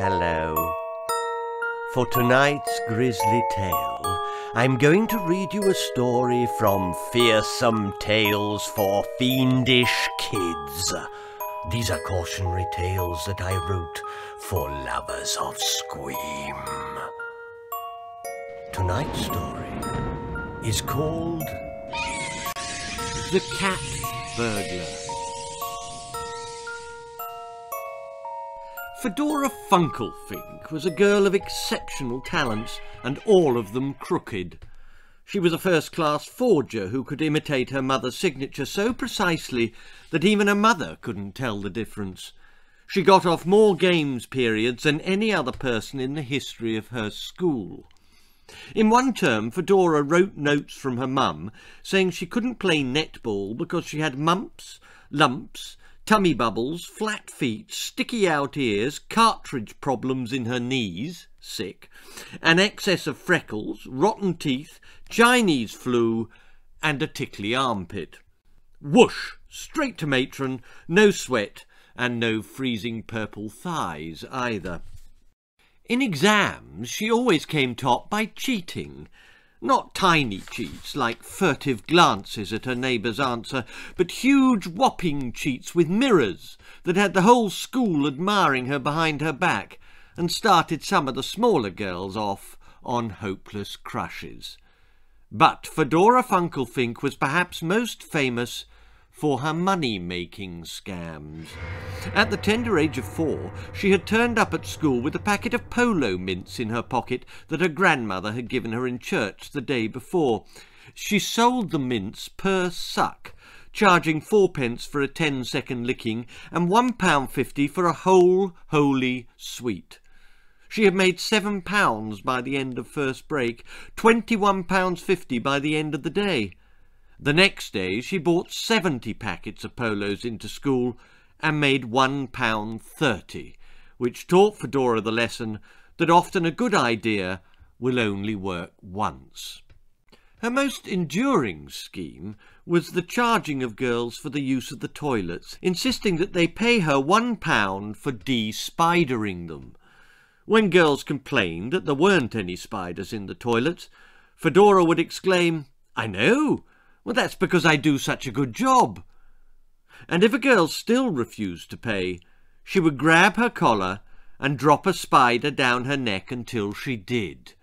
Hello. For tonight's grisly tale, I'm going to read you a story from Fearsome Tales for Fiendish Kids. These are cautionary tales that I wrote for lovers of Scream. Tonight's story is called The Cat Burglar. Fedora Funkelfink was a girl of exceptional talents, and all of them crooked. She was a first-class forger who could imitate her mother's signature so precisely that even her mother couldn't tell the difference. She got off more games periods than any other person in the history of her school. In one term, Fedora wrote notes from her mum saying she couldn't play netball because she had mumps, lumps, tummy bubbles, flat feet, sticky out ears, cartridge problems in her knees, sick, an excess of freckles, rotten teeth, Chinese flu, and a tickly armpit. Whoosh, straight to matron, no sweat, and no freezing purple thighs either. In exams, she always came top by cheating. Not tiny cheats like furtive glances at her neighbour's answer, but huge whopping cheats with mirrors that had the whole school admiring her behind her back, and started some of the smaller girls off on hopeless crushes. But Fedora Funkelfink was perhaps most famous for her money-making scams. At the tender age of 4, she had turned up at school with a packet of polo mints in her pocket that her grandmother had given her in church the day before. She sold the mints per suck, charging 4p for a 10-second licking and £1.50 for a whole holy sweet. She had made £7 by the end of first break, £21.50 by the end of the day. The next day she bought 70 packets of polos into school and made £1.30, which taught Fedora the lesson that often a good idea will only work once. Her most enduring scheme was the charging of girls for the use of the toilets, insisting that they pay her £1 for de-spidering them. When girls complained that there weren't any spiders in the toilets, Fedora would exclaim, "I know! Well, that's because I do such a good job." And if a girl still refused to pay, she would grab her collar and drop a spider down her neck until she did.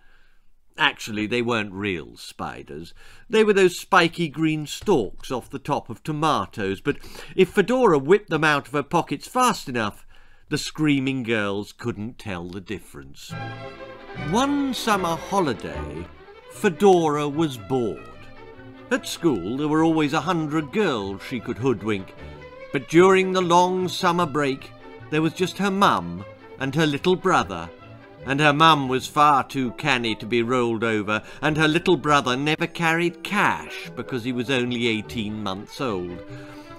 Actually, they weren't real spiders. They were those spiky green stalks off the top of tomatoes, but if Fedora whipped them out of her pockets fast enough, the screaming girls couldn't tell the difference. One summer holiday, Fedora was bored. At school there were always 100 girls she could hoodwink, but during the long summer break there was just her mum and her little brother, and her mum was far too canny to be rolled over, and her little brother never carried cash because he was only 18 months old,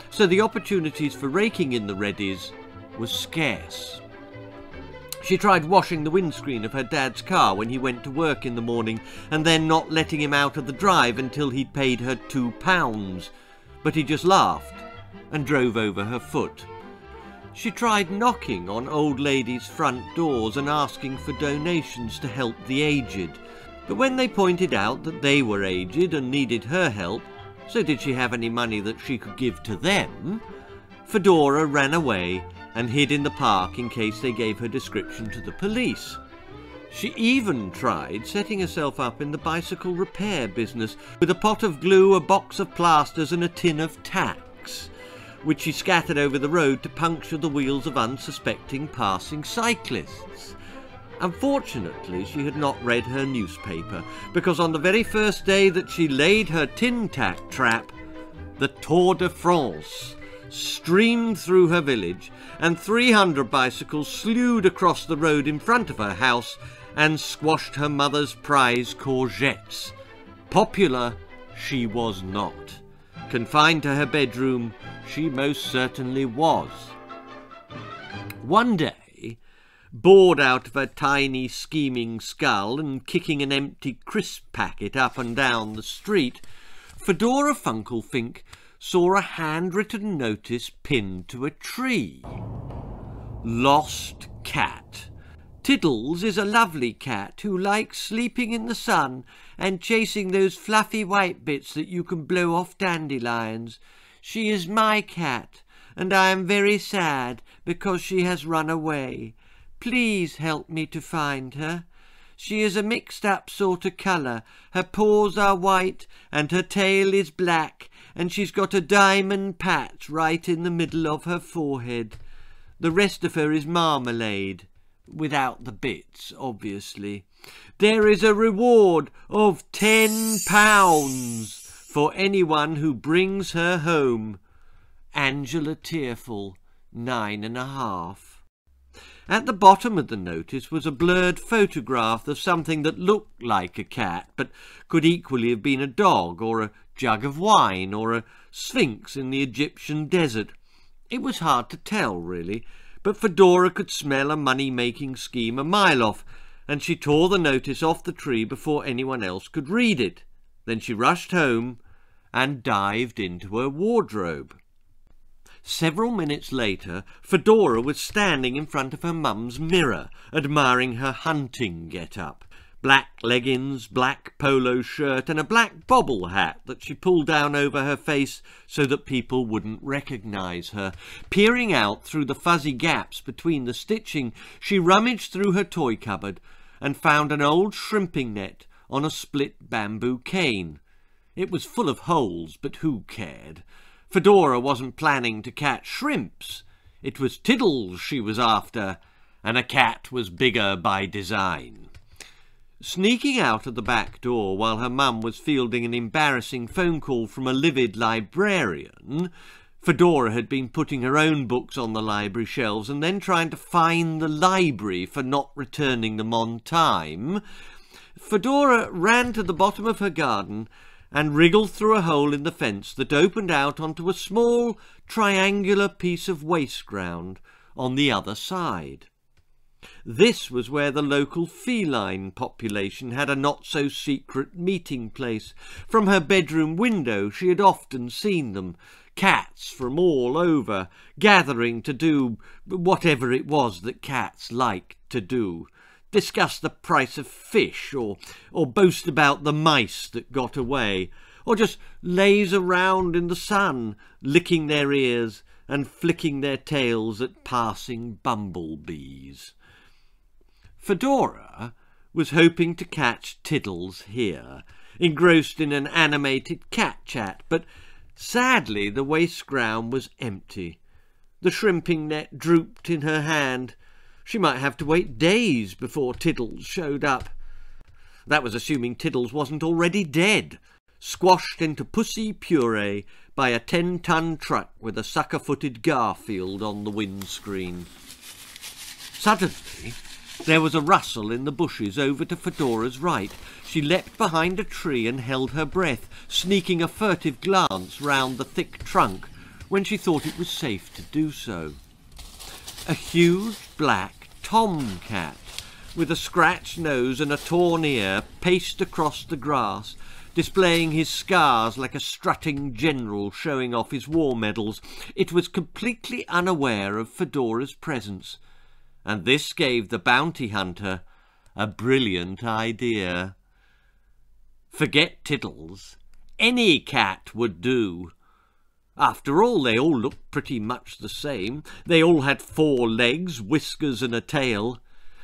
so the opportunities for raking in the reddies were scarce. She tried washing the windscreen of her dad's car when he went to work in the morning, and then not letting him out of the drive until he'd paid her £2, but he just laughed and drove over her foot. She tried knocking on old ladies' front doors and asking for donations to help the aged, but when they pointed out that they were aged and needed her help, so did she have any money that she could give to them, Fedora ran away and hid in the park in case they gave her description to the police. She even tried setting herself up in the bicycle repair business with a pot of glue, a box of plasters and a tin of tacks, which she scattered over the road to puncture the wheels of unsuspecting passing cyclists. Unfortunately, she had not read her newspaper, because on the very first day that she laid her tin tack trap, the Tour de France streamed through her village, and 300 bicycles slewed across the road in front of her house and squashed her mother's prize courgettes. Popular she was not. Confined to her bedroom, she most certainly was. One day, bored out of her tiny scheming skull and kicking an empty crisp packet up and down the street, Fedora Funkelfink saw a handwritten notice pinned to a tree. Lost cat. Tiddles is a lovely cat who likes sleeping in the sun and chasing those fluffy white bits that you can blow off dandelions. She is my cat, and I am very sad because she has run away. Please help me to find her. She is a mixed-up sort of colour. Her paws are white and her tail is black, and she's got a diamond patch right in the middle of her forehead. The rest of her is marmalade. Without the bits, obviously. There is a reward of £10 for anyone who brings her home. Angela Tearful, 9½. At the bottom of the notice was a blurred photograph of something that looked like a cat, but could equally have been a dog, or a jug of wine, or a sphinx in the Egyptian desert. It was hard to tell, really, but Fedora could smell a money-making scheme a mile off, and she tore the notice off the tree before anyone else could read it. Then she rushed home and dived into her wardrobe. Several minutes later, Fedora was standing in front of her mum's mirror, admiring her hunting get-up. Black leggings, black polo shirt, and a black bobble hat that she pulled down over her face so that people wouldn't recognise her. Peering out through the fuzzy gaps between the stitching, she rummaged through her toy cupboard and found an old shrimping net on a split bamboo cane. It was full of holes, but who cared? Fedora wasn't planning to catch shrimps. It was Tiddles she was after, and a cat was bigger by design. Sneaking out of the back door while her mum was fielding an embarrassing phone call from a livid librarian, Fedora had been putting her own books on the library shelves and then trying to fine the library for not returning them on time. Fedora ran to the bottom of her garden and wriggled through a hole in the fence that opened out onto a small triangular piece of waste ground on the other side. This was where the local feline population had a not-so-secret meeting place. From her bedroom window she had often seen them, cats from all over, gathering to do whatever it was that cats liked to do. Discuss the price of fish, or boast about the mice that got away, or just laze around in the sun, licking their ears and flicking their tails at passing bumblebees. Fedora was hoping to catch Tiddles here, engrossed in an animated cat chat, but sadly the waste ground was empty. The shrimping net drooped in her hand. She might have to wait days before Tiddles showed up. That was assuming Tiddles wasn't already dead, squashed into pussy puree by a 10-ton truck with a sucker-footed Garfield on the windscreen. Suddenly, there was a rustle in the bushes over to Fedora's right. She leapt behind a tree and held her breath, sneaking a furtive glance round the thick trunk when she thought it was safe to do so. A huge black tomcat with a scratched nose and a torn ear paced across the grass, displaying his scars like a strutting general showing off his war medals. It was completely unaware of Fedora's presence, and this gave the bounty hunter a brilliant idea. Forget Tiddles. Any cat would do. After all, they all looked pretty much the same. They all had 4 legs, whiskers and a tail.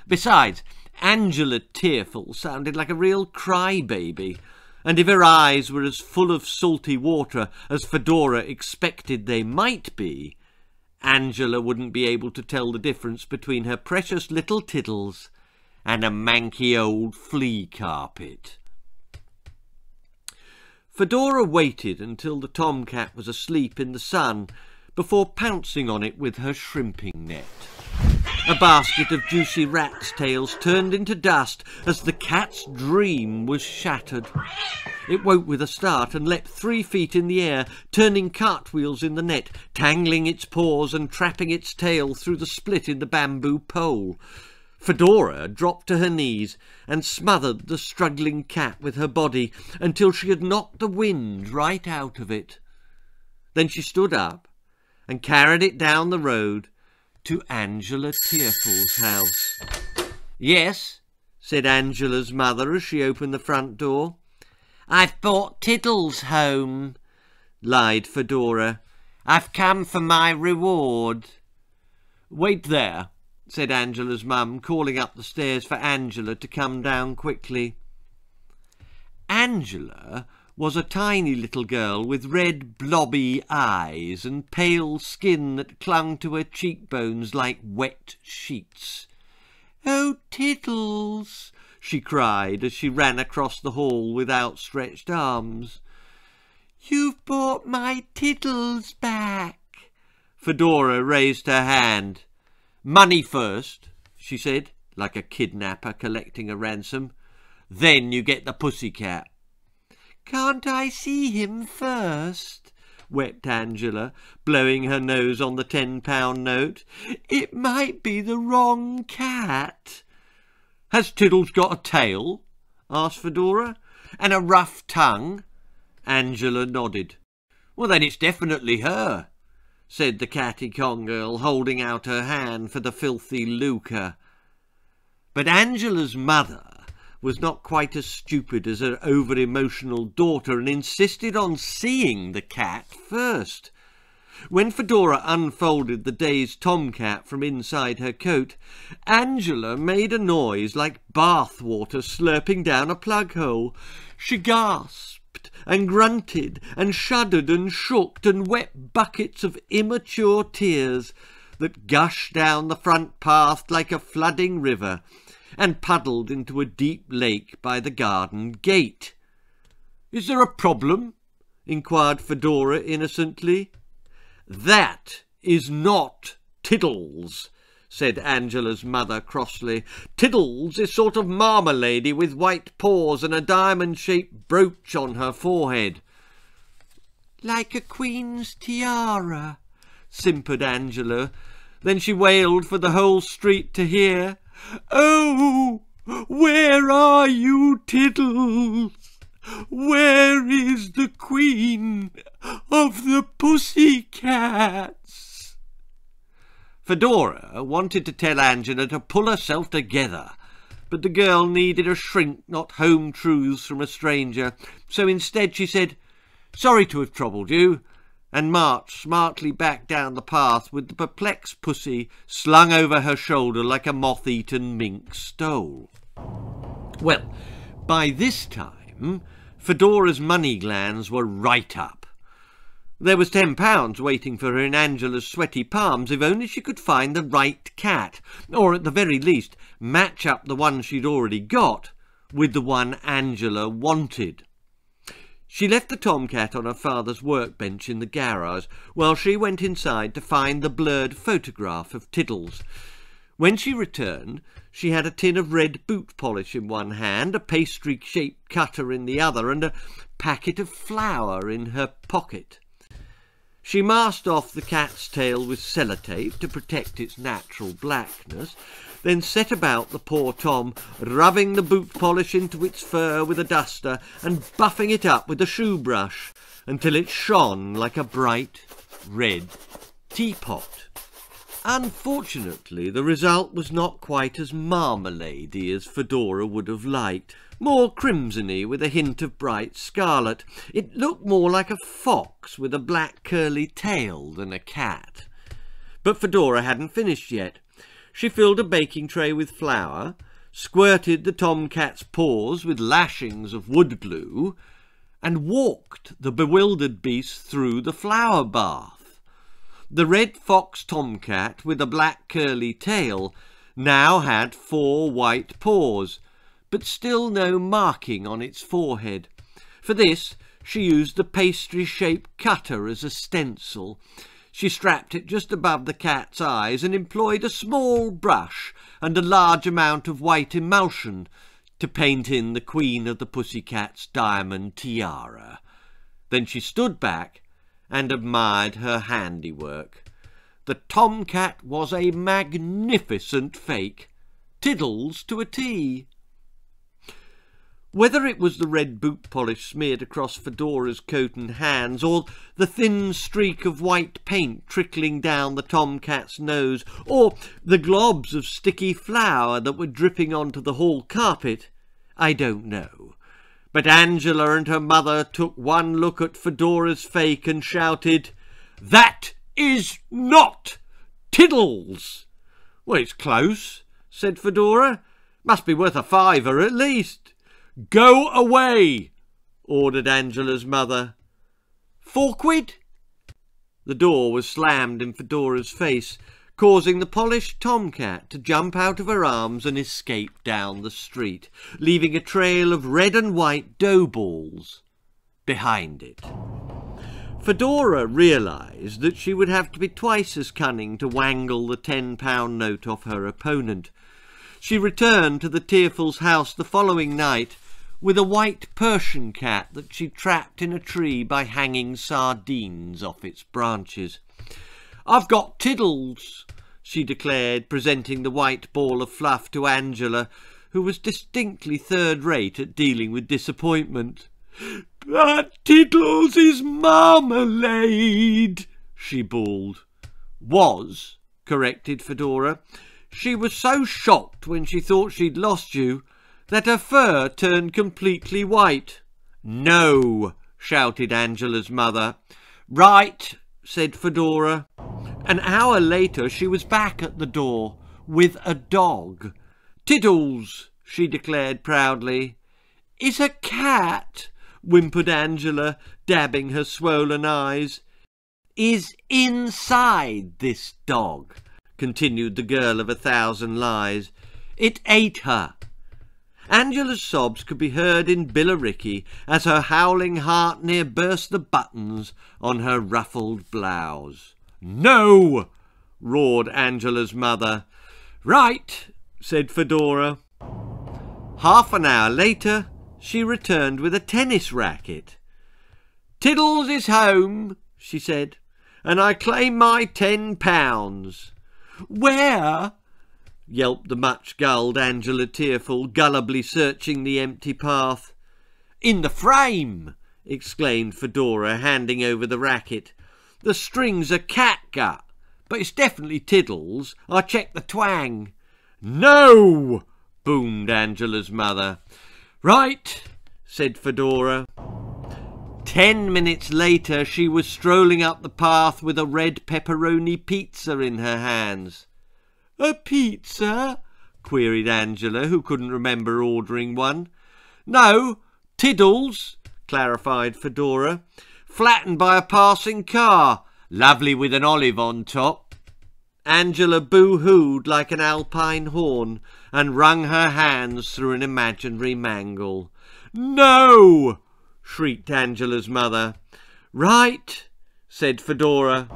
Besides, Angela Tearful sounded like a real crybaby, and if her eyes were as full of salty water as Fedora expected they might be, Angela wouldn't be able to tell the difference between her precious little Tiddles and a manky old flea carpet. Fedora waited until the tomcat was asleep in the sun before pouncing on it with her shrimping net. A basket of juicy rat's tails turned into dust as the cat's dream was shattered. It woke with a start and leapt 3 feet in the air, turning cartwheels in the net, tangling its paws and trapping its tail through the split in the bamboo pole. Fedora dropped to her knees and smothered the struggling cat with her body until she had knocked the wind right out of it. Then she stood up and carried it down the road to Angela Tearful's house. "Yes," said Angela's mother as she opened the front door. "I've brought Tiddles home," lied Fedora. "I've come for my reward." "Wait there," said Angela's mum, calling up the stairs for Angela to come down quickly. Angela was a tiny little girl with red blobby eyes and pale skin that clung to her cheekbones like wet sheets. "Oh, Tiddles!" she cried as she ran across the hall with outstretched arms. "You've brought my Tiddles back." Fedora raised her hand. "Money first," she said, like a kidnapper collecting a ransom. "Then you get the pussycat." "Can't I see him first?" wept Angela, blowing her nose on the £10 note. "It might be the wrong cat." "Has Tiddles got a tail?" asked Fedora. "And a rough tongue?" Angela nodded. "Well, then it's definitely her," said the catty-con girl, holding out her hand for the filthy lucre. But Angela's mother was not quite as stupid as her over-emotional daughter and insisted on seeing the cat first. When Fedora unfolded the day's tomcat from inside her coat, Angela made a noise like bath water slurping down a plug hole. She gasped and grunted and shuddered and shook and wept buckets of immature tears that gushed down the front path like a flooding river and puddled into a deep lake by the garden gate. "Is there a problem?" inquired Fedora innocently. "That is not Tiddles," said Angela's mother crossly. "Tiddles is sort of marmalady with white paws and a diamond-shaped brooch on her forehead." "Like a queen's tiara," simpered Angela. Then she wailed for the whole street to hear, "Oh, where are you, Tiddles? Where is the queen of the pussycats?" Fedora wanted to tell Angela to pull herself together, but the girl needed a shrink, not home truths from a stranger, so instead she said, "Sorry to have troubled you," and marched smartly back down the path with the perplexed pussy slung over her shoulder like a moth-eaten mink stole. Well, by this time, Fedora's money glands were right up. There was £10 waiting for her in Angela's sweaty palms if only she could find the right cat, or at the very least, match up the one she'd already got with the one Angela wanted. She left the tomcat on her father's workbench in the garage while she went inside to find the blurred photograph of Tiddles. When she returned, she had a tin of red boot polish in one hand, a pastry-shaped cutter in the other, and a packet of flour in her pocket. She masked off the cat's tail with sellotape to protect its natural blackness, then set about the poor Tom, rubbing the boot polish into its fur with a duster and buffing it up with a shoe brush until it shone like a bright red teapot. Unfortunately, the result was not quite as marmalady as Fedora would have liked, more crimsony with a hint of bright scarlet. It looked more like a fox with a black curly tail than a cat. But Fedora hadn't finished yet. She filled a baking tray with flour, squirted the tomcat's paws with lashings of wood glue, and walked the bewildered beast through the flour bath. The red fox tomcat with a black curly tail now had 4 white paws, but still no marking on its forehead. For this, she used the pastry-shaped cutter as a stencil. She strapped it just above the cat's eyes and employed a small brush and a large amount of white emulsion to paint in the queen of the pussycat's diamond tiara. Then she stood back and admired her handiwork. The tomcat was a magnificent fake, Tiddles to a T. Whether it was the red boot polish smeared across Fedora's coat and hands, or the thin streak of white paint trickling down the tomcat's nose, or the globs of sticky flour that were dripping onto the hall carpet, I don't know. But Angela and her mother took one look at Fedora's fake and shouted, "That is not Tiddles!" "Well, it's close," said Fedora. "Must be worth a fiver at least." "Go away!" ordered Angela's mother. "4 quid?" The door was slammed in Fedora's face, causing the polished tomcat to jump out of her arms and escape down the street, leaving a trail of red and white dough balls behind it. Fedora realised that she would have to be twice as cunning to wangle the £10 note off her opponent. She returned to the Tearful's house the following night with a white Persian cat that she trapped in a tree by hanging sardines off its branches. "I've got Tiddles," she declared, presenting the white ball of fluff to Angela, who was distinctly third-rate at dealing with disappointment. "But Tiddles is marmalade," she bawled. "Was," corrected Fedora. "She was so shocked when she thought she'd lost you that her fur turned completely white." "No!" shouted Angela's mother. "Right!" said Fedora. An hour later she was back at the door with a dog. "Tiddles," she declared proudly. "Is a cat," whimpered Angela, dabbing her swollen eyes. "Is inside this dog," continued the girl of 1,000 lies. "It ate her." Angela's sobs could be heard in Billericay as her howling heart near burst the buttons on her ruffled blouse. "No!" roared Angela's mother. "Right!" said Fedora. Half an hour later, she returned with a tennis racket. "Tiddles is home," she said, "and I claim my £10. "Where?" yelped the much-gulled Angela Tearful, gullibly searching the empty path. "In the frame!" exclaimed Fedora, handing over the racket. "The string's a catgut, but it's definitely Tiddles. I checked the twang." "No!" boomed Angela's mother. "Right!" said Fedora. 10 minutes later she was strolling up the path with a red pepperoni pizza in her hands. "A pizza?" queried Angela, who couldn't remember ordering one. "No, Tiddles," clarified Fedora. "Flattened by a passing car. Lovely with an olive on top." Angela boo-hooed like an alpine horn and wrung her hands through an imaginary mangle. "No!" shrieked Angela's mother. "Right!" said Fedora.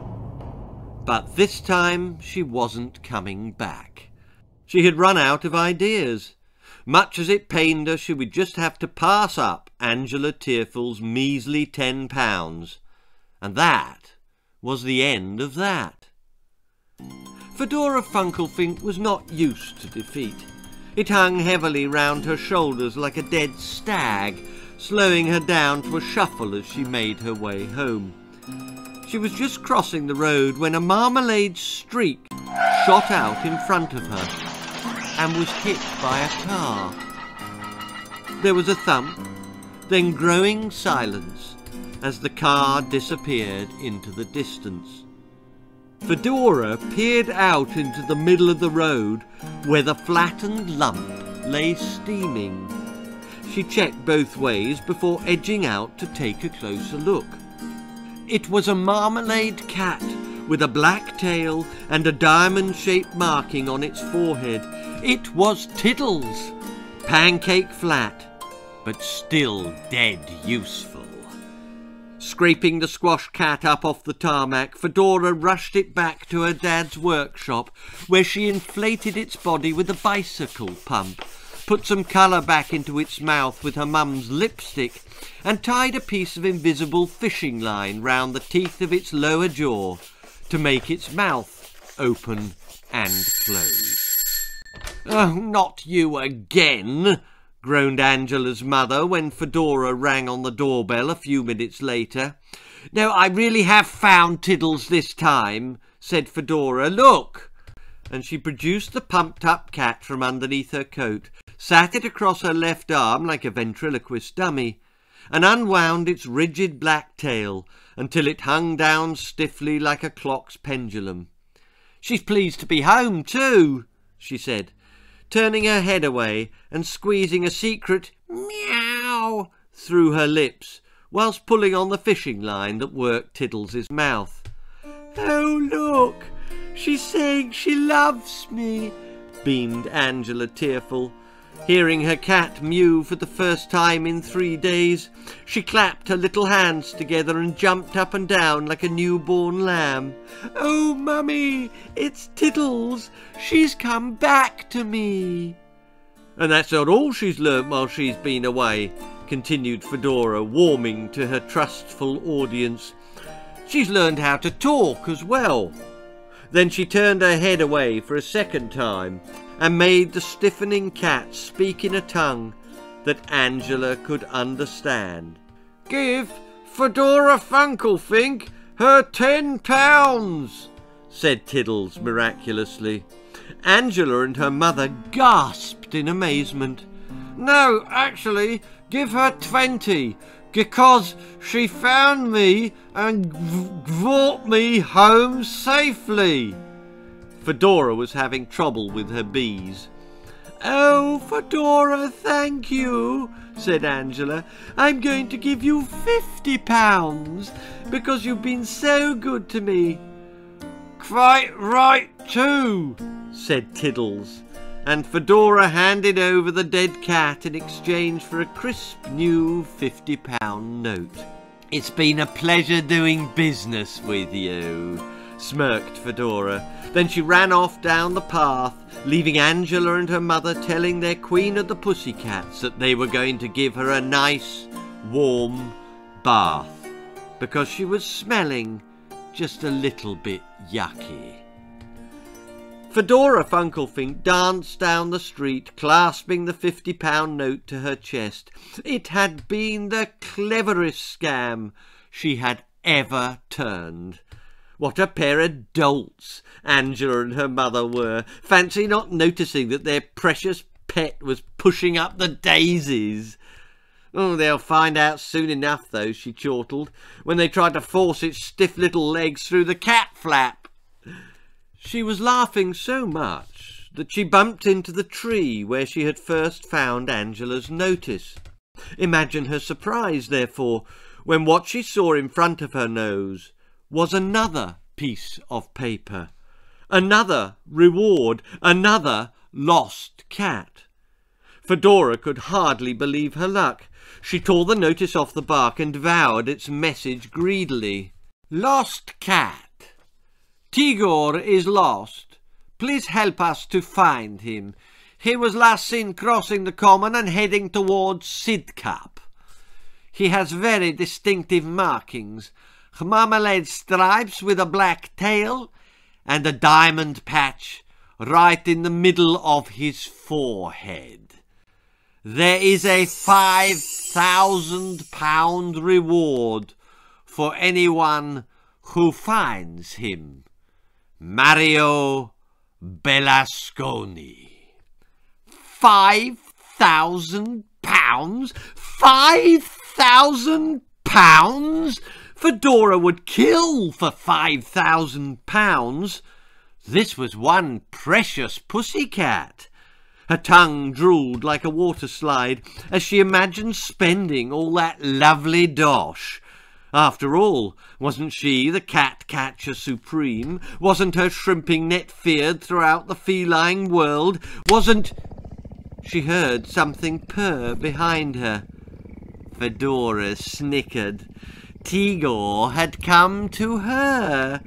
But this time she wasn't coming back. She had run out of ideas. Much as it pained her, she would just have to pass up Angela Tearful's measly £10. And that was the end of that. Fedora Funkelfink was not used to defeat. It hung heavily round her shoulders like a dead stag, slowing her down to a shuffle as she made her way home. She was just crossing the road when a marmalade streak shot out in front of her and was hit by a car. There was a thump, then growing silence as the car disappeared into the distance. Fedora peered out into the middle of the road where the flattened lump lay steaming. She checked both ways before edging out to take a closer look. It was a marmalade cat with a black tail and a diamond-shaped marking on its forehead. It was Tiddles, pancake flat, but still dead useful. Scraping the squash cat up off the tarmac, Fedora rushed it back to her dad's workshop, where she inflated its body with a bicycle pump, put some colour back into its mouth with her mum's lipstick, and tied a piece of invisible fishing line round the teeth of its lower jaw to make its mouth open and close. "Oh, not you again!" groaned Angela's mother when Fedora rang on the doorbell a few minutes later. "No, I really have found Tiddles this time," said Fedora. "Look!" And she produced the pumped-up cat from underneath her coat, sat it across her left arm like a ventriloquist dummy, and unwound its rigid black tail until it hung down stiffly like a clock's pendulum. "She's pleased to be home too," she said, turning her head away and squeezing a secret meow through her lips, whilst pulling on the fishing line that worked Tiddles' mouth. "Oh, look! She's saying she loves me," beamed Angela Tearful. Hearing her cat mew for the first time in 3 days, she clapped her little hands together and jumped up and down like a newborn lamb. "Oh, Mummy, it's Tiddles. She's come back to me." "And that's not all she's learnt while she's been away," continued Fedora, warming to her trustful audience. "She's learned how to talk as well." Then she turned her head away for a second time and made the stiffening cat speak in a tongue that Angela could understand. "Give Fedora Funkelfink her £10," said Tiddles miraculously. Angela and her mother gasped in amazement. "No, actually, give her 20, because she found me and brought me home safely." Fedora was having trouble with her bees. "Oh, Fedora, thank you," said Angela. "I'm going to give you £50, because you've been so good to me." "Quite right too," said Tiddles, and Fedora handed over the dead cat in exchange for a crisp new £50 note. "It's been a pleasure doing business with you," smirked Fedora. Then she ran off down the path, leaving Angela and her mother telling their queen of the pussycats that they were going to give her a nice, warm bath, because she was smelling just a little bit yucky. Fedora Funkelfink danced down the street, clasping the £50 note to her chest. It had been the cleverest scam she had ever turned. What a pair of dolts Angela and her mother were. Fancy not noticing that their precious pet was pushing up the daisies. "Oh, they'll find out soon enough, though," she chortled, when they tried to force its stiff little legs through the cat flap. She was laughing so much that she bumped into the tree where she had first found Angela's notice. Imagine her surprise, therefore, when what she saw in front of her nose was another piece of paper, another reward, another lost cat. Fedora could hardly believe her luck. She tore the notice off the bark and devoured its message greedily. "Lost cat. Tigor is lost. Please help us to find him. He was last seen crossing the common and heading towards Sidcup. He has very distinctive markings. Marmalade stripes with a black tail and a diamond patch right in the middle of his forehead. There is a £5,000 reward for anyone who finds him. Mario Bellasconi." £5,000? £5,000? Fedora would kill for £5,000. This was one precious pussycat. Her tongue drooled like a water slide as she imagined spending all that lovely dosh. After all, wasn't she the cat-catcher supreme? Wasn't her shrimping net feared throughout the feline world? Wasn't... She heard something purr behind her. Fedora snickered. Tigor had come to her.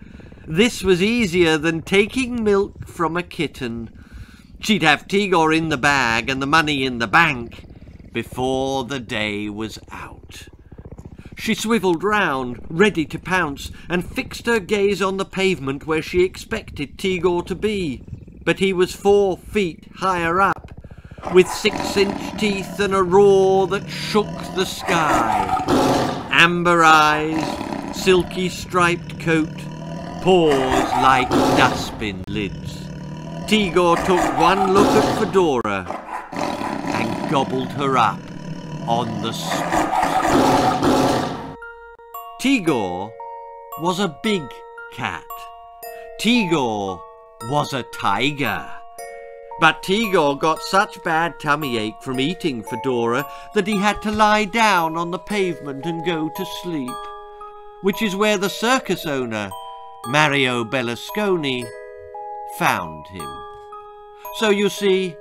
This was easier than taking milk from a kitten. She'd have Tigor in the bag and the money in the bank before the day was out. She swiveled round, ready to pounce, and fixed her gaze on the pavement where she expected Tigor to be. But he was 4 feet higher up. with 6-inch teeth and a roar that shook the sky. Amber eyes, silky striped coat, paws like dustbin lids. Tigor took one look at Fedora and gobbled her up on the spot. Tigor was a big cat. Tigor was a tiger. But Tigor got such bad tummy ache from eating Fedora that he had to lie down on the pavement and go to sleep, which is where the circus owner, Mario Bellasconi, found him. So you see,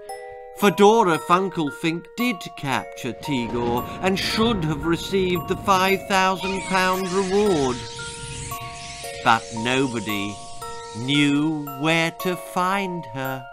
Fedora Funkelfink did capture Tigor and should have received the £5,000 reward. But nobody knew where to find her.